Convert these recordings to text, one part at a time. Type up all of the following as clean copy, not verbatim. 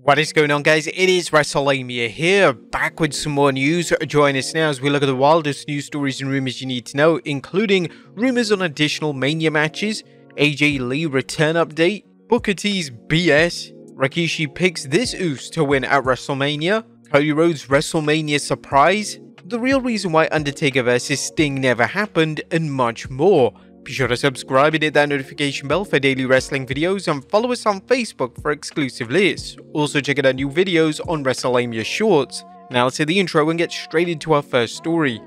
What is going on, guys? It is Wrestlelamia here, back with some more news. Join us now as we look at the wildest news stories and rumors you need to know, including rumors on additional Mania matches, AJ Lee return update, Booker T's BS, Rikishi picks this Uso to win at Wrestlemania, Cody Rhodes Wrestlemania surprise, the real reason why Undertaker vs Sting never happened, and much more. Be sure to subscribe and hit that notification bell for daily wrestling videos and follow us on Facebook for exclusive lists. Also check out our new videos on Wrestlelamia Shorts. Now let's hit the intro and get straight into our first story.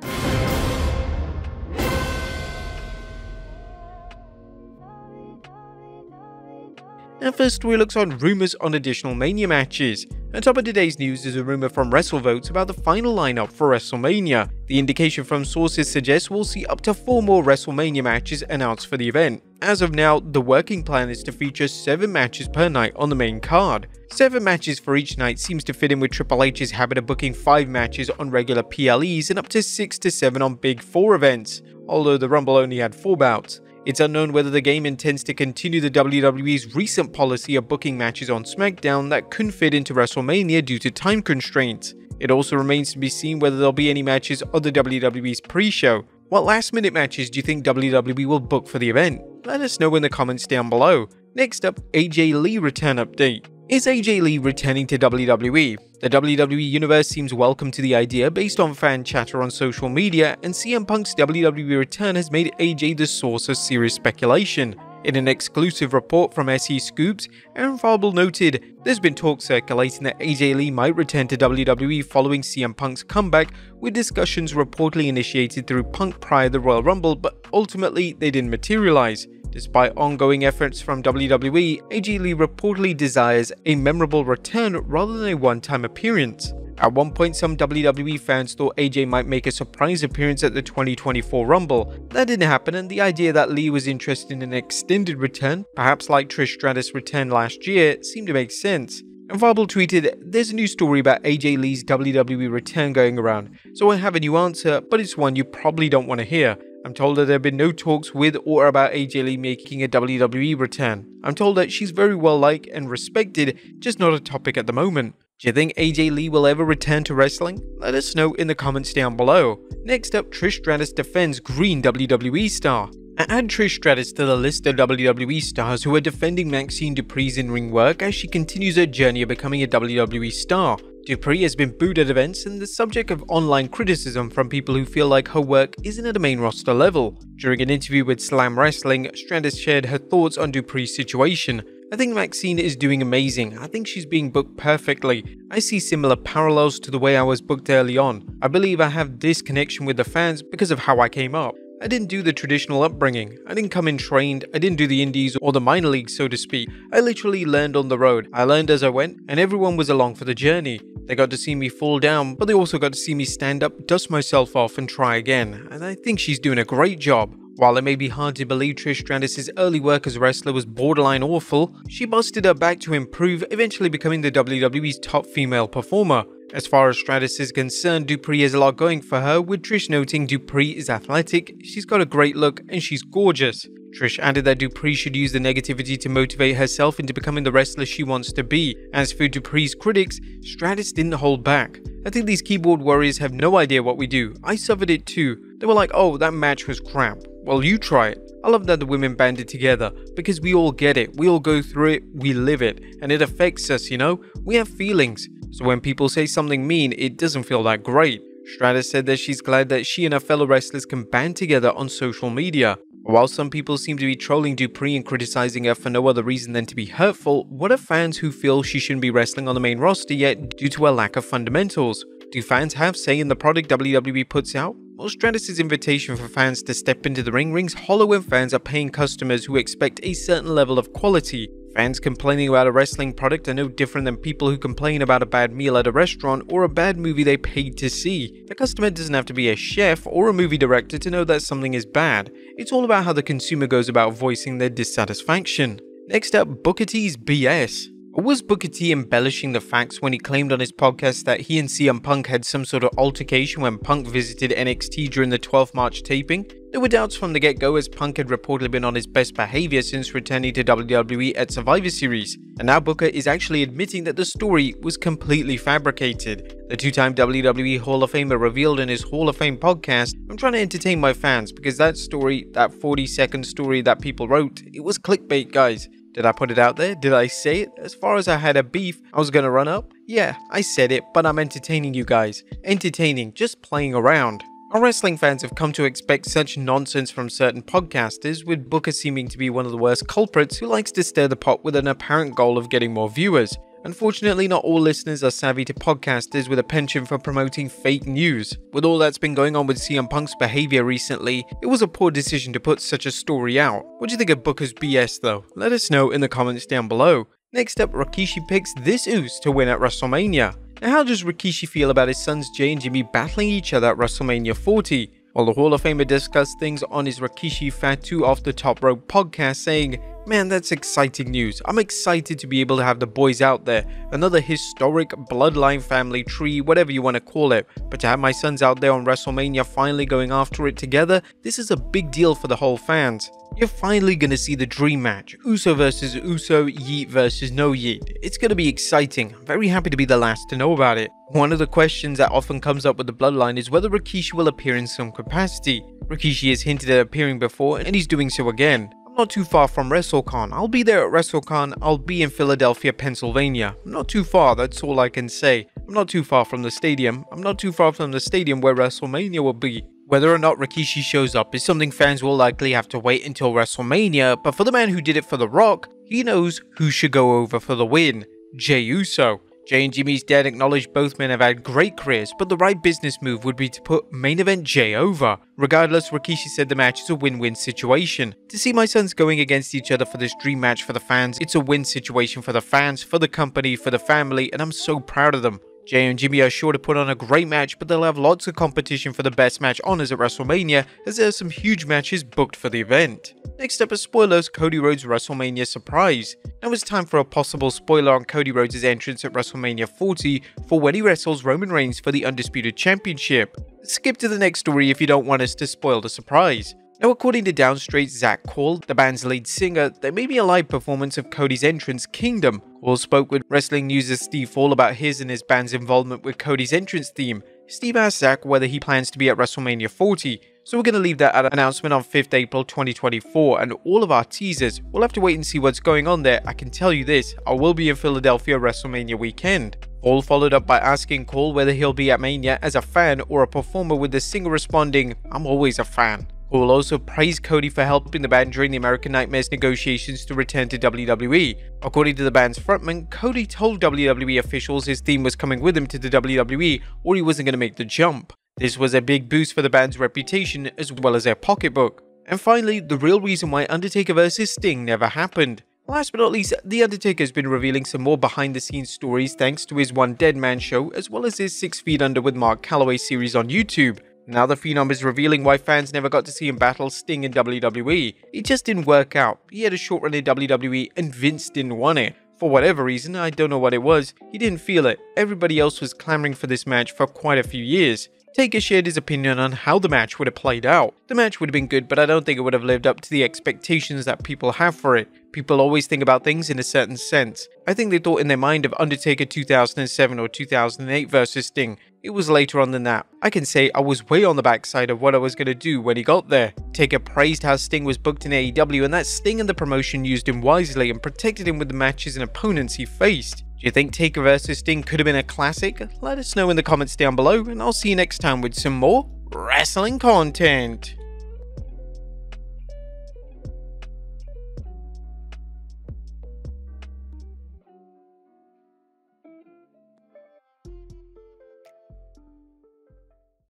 Our first story looks on rumors on additional Mania matches. On top of today's news is a rumor from WrestleVotes about the final lineup for WrestleMania. The indication from sources suggests we'll see up to 4 more WrestleMania matches announced for the event. As of now, the working plan is to feature 7 matches per night on the main card. 7 matches for each night seems to fit in with Triple H's habit of booking 5 matches on regular PLEs and up to 6 to 7 on Big 4 events, although the Rumble only had 4 bouts. It's unknown whether the game intends to continue the WWE's recent policy of booking matches on SmackDown that couldn't fit into WrestleMania due to time constraints. It also remains to be seen whether there'll be any matches on the WWE's pre-show. What last-minute matches do you think WWE will book for the event? Let us know in the comments down below. Next up, AJ Lee return update. Is AJ Lee returning to WWE? The WWE Universe seems welcome to the idea based on fan chatter on social media, and CM Punk's WWE return has made AJ the source of serious speculation. In an exclusive report from SE Scoops, Aaron Farble noted, "There's been talk circulating that AJ Lee might return to WWE following CM Punk's comeback, with discussions reportedly initiated through Punk prior to the Royal Rumble, but ultimately they didn't materialize. Despite ongoing efforts from WWE, AJ Lee reportedly desires a memorable return rather than a one-time appearance. At one point, some WWE fans thought AJ might make a surprise appearance at the 2024 Rumble. That didn't happen, and the idea that Lee was interested in an extended return, perhaps like Trish Stratus' return last year, seemed to make sense." And Vibble tweeted, "There's a new story about AJ Lee's WWE return going around, so I have a new answer, but it's one you probably don't want to hear. I'm told that there have been no talks with or about AJ Lee making a WWE return. I'm told that she's very well liked and respected, just not a topic at the moment." Do you think AJ Lee will ever return to wrestling? Let us know in the comments down below. Next up, Trish Stratus defends green WWE star. Add Trish Stratus to the list of WWE stars who are defending Maxxine Dupri's in-ring work as she continues her journey of becoming a WWE star. Dupri has been booed at events and the subject of online criticism from people who feel like her work isn't at a main roster level. During an interview with Slam Wrestling, Stratus shared her thoughts on Dupri's situation. "I think Maxxine is doing amazing. I think she's being booked perfectly. I see similar parallels to the way I was booked early on. I believe I have this connection with the fans because of how I came up. I didn't do the traditional upbringing. I didn't come in trained. I didn't do the indies or the minor leagues, so to speak. I literally learned on the road. I learned as I went, and everyone was along for the journey. They got to see me fall down, but they also got to see me stand up, dust myself off, and try again. And I think she's doing a great job." While it may be hard to believe Trish Stratus' early work as a wrestler was borderline awful, she busted her back to improve, eventually becoming the WWE's top female performer. As far as Stratus is concerned, Dupri has a lot going for her, with Trish noting Dupri is athletic, she's got a great look, and she's gorgeous. Trish added that Dupri should use the negativity to motivate herself into becoming the wrestler she wants to be. As for Dupri's critics, Stratus didn't hold back. "I think these keyboard warriors have no idea what we do. I suffered it too. They were like, oh, that match was crap. Well, you try it. I love that the women banded together, because we all get it, we all go through it, we live it, and it affects us, you know? We have feelings. So when people say something mean, it doesn't feel that great." Stratus said that she's glad that she and her fellow wrestlers can band together on social media. While some people seem to be trolling Dupri and criticizing her for no other reason than to be hurtful, what are fans who feel she shouldn't be wrestling on the main roster yet due to her lack of fundamentals? Do fans have say in the product WWE puts out? Well, Stratus' invitation for fans to step into the ring rings hollow when fans are paying customers who expect a certain level of quality. Fans complaining about a wrestling product are no different than people who complain about a bad meal at a restaurant or a bad movie they paid to see. The customer doesn't have to be a chef or a movie director to know that something is bad. It's all about how the consumer goes about voicing their dissatisfaction. Next up, Booker T's BS. Or was Booker T embellishing the facts when he claimed on his podcast that he and CM Punk had some sort of altercation when Punk visited NXT during the 12th March taping? There were doubts from the get-go, as Punk had reportedly been on his best behavior since returning to WWE at Survivor Series, and now Booker is actually admitting that the story was completely fabricated. The two-time WWE Hall of Famer revealed in his Hall of Fame podcast, "I'm trying to entertain my fans because that story, that 40-second story that people wrote, it was clickbait, guys. Did I put it out there? Did I say it? As far as I had a beef, I was gonna run up? Yeah, I said it, but I'm entertaining you guys. Entertaining, just playing around." Our wrestling fans have come to expect such nonsense from certain podcasters, with Booker seeming to be one of the worst culprits who likes to stir the pot with an apparent goal of getting more viewers. Unfortunately, not all listeners are savvy to podcasters with a penchant for promoting fake news. With all that's been going on with CM Punk's behavior recently, it was a poor decision to put such a story out. What do you think of Booker's BS though? Let us know in the comments down below. Next up, Rikishi picks This Uso to win at WrestleMania. Now, how does Rikishi feel about his sons Jey and Jimmy battling each other at WrestleMania 40? While the Hall of Famer discussed things on his Rikishi Fatu Off the Top Rope podcast, saying, "Man, that's exciting news. I'm excited to be able to have the boys out there. Another historic bloodline family tree, whatever you want to call it. But to have my sons out there on WrestleMania finally going after it together, this is a big deal for the whole fans. You're finally going to see the dream match. Uso versus Uso, Yeet versus no Yeet. It's going to be exciting. I'm very happy to be the last to know about it." One of the questions that often comes up with the bloodline is whether Rikishi will appear in some capacity. Rikishi has hinted at appearing before, and he's doing so again. "I'm not too far from WrestleCon. I'll be there at WrestleCon. I'll be in Philadelphia, Pennsylvania. I'm not too far, that's all I can say. I'm not too far from the stadium. I'm not too far from the stadium where WrestleMania will be." Whether or not Rikishi shows up is something fans will likely have to wait until WrestleMania, but for the man who did it for The Rock, he knows who should go over for the win: Jey Uso. Jey and Jimmy's dad acknowledged both men have had great careers, but the right business move would be to put main event Jey over. Regardless, Rikishi said the match is a win-win situation. "To see my sons going against each other for this dream match for the fans, it's a win situation for the fans, for the company, for the family, and I'm so proud of them. Jey and Jimmy are sure to put on a great match, but they'll have lots of competition for the best match honors at WrestleMania, as there are some huge matches booked for the event." Next up is spoilers: Cody Rhodes' WrestleMania surprise. Now it's time for a possible spoiler on Cody Rhodes' entrance at WrestleMania 40 for when he wrestles Roman Reigns for the Undisputed Championship. Skip to the next story if you don't want us to spoil the surprise. Now, according to Downstream's Zach Cole, the band's lead singer, there may be a live performance of Cody's entrance, Kingdom. Cole spoke with wrestling news' Steve Hall about his and his band's involvement with Cody's entrance theme. Steve asked Zach whether he plans to be at WrestleMania 40, so we're going to leave that at an announcement on 5th April 2024, and all of our teasers, we'll have to wait and see what's going on there. I can tell you this, I will be in Philadelphia WrestleMania weekend. Hall followed up by asking Cole whether he'll be at Mania as a fan or a performer, with the singer responding, "I'm always a fan." Cole also praised Cody for helping the band during the American Nightmares negotiations to return to WWE. According to the band's frontman, Cody told WWE officials his theme was coming with him to the WWE, or he wasn't going to make the jump. This was a big boost for the band's reputation as well as their pocketbook. And finally, the real reason why Undertaker vs. Sting never happened. Last but not least, The Undertaker has been revealing some more behind-the-scenes stories thanks to his One Dead Man show, as well as his 6 Feet Under with Mark Calloway series on YouTube. Now The Phenom is revealing why fans never got to see him battle Sting in WWE. It just didn't work out. He had a short run in WWE and Vince didn't want it. For whatever reason, I don't know what it was, he didn't feel it. Everybody else was clamoring for this match for quite a few years. Taker shared his opinion on how the match would have played out. "The match would have been good, but I don't think it would have lived up to the expectations that people have for it. People always think about things in a certain sense. I think they thought in their mind of Undertaker 2007 or 2008 versus Sting. It was later on than that. I can say I was way on the backside of what I was going to do when he got there." Taker praised how Sting was booked in AEW and that Sting and the promotion used him wisely and protected him with the matches and opponents he faced. Do you think Taker vs Sting could have been a classic? Let us know in the comments down below, and I'll see you next time with some more wrestling content.